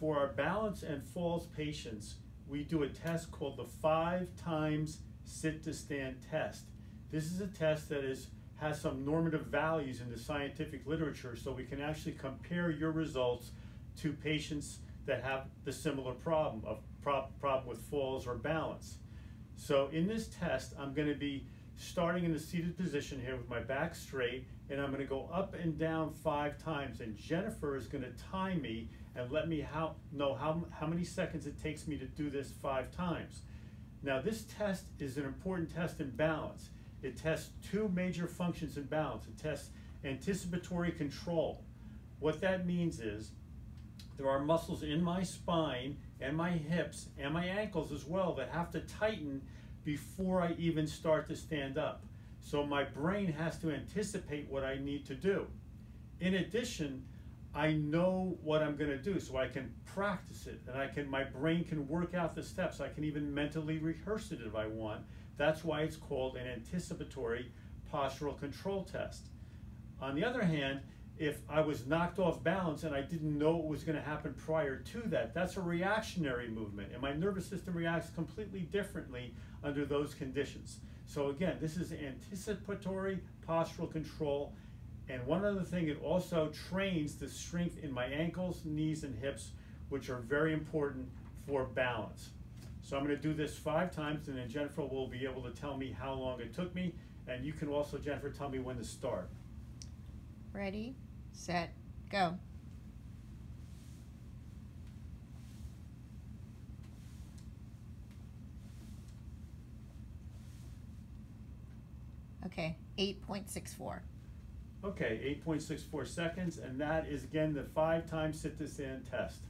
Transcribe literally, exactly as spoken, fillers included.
For our balance and falls patients, we do a test called the five times sit to stand test. This is a test that is has some normative values in the scientific literature, so we can actually compare your results to patients that have the similar problem of prop, problem with falls or balance. So in this test, I'm going to be starting in the seated position here with my back straight, and I'm going to go up and down five times, and Jennifer is going to time me and let me how, know how, how many seconds it takes me to do this five times. Now this test is an important test in balance. It tests two major functions in balance. It tests anticipatory control. What that means is there are muscles in my spine and my hips and my ankles as well that have to tighten before I even start to stand up. So my brain has to anticipate what I need to do. In addition, I know what I'm going to do, so I can practice it, and I can, my brain can work out the steps. I can even mentally rehearse it if I want. That's why it's called an anticipatory postural control test. On the other hand, if I was knocked off balance and I didn't know what was going to happen prior to that, that's a reactionary movement, and my nervous system reacts completely differently under those conditions. So again, this is anticipatory postural control. And one other thing, it also trains the strength in my ankles, knees, and hips, which are very important for balance. So I'm going to do this five times, and then Jennifer will be able to tell me how long it took me. And you can also, Jennifer, tell me when to start. Ready, set, go. Okay, eight point six four. Okay, eight point six four seconds, and that is again the five times sit to stand test.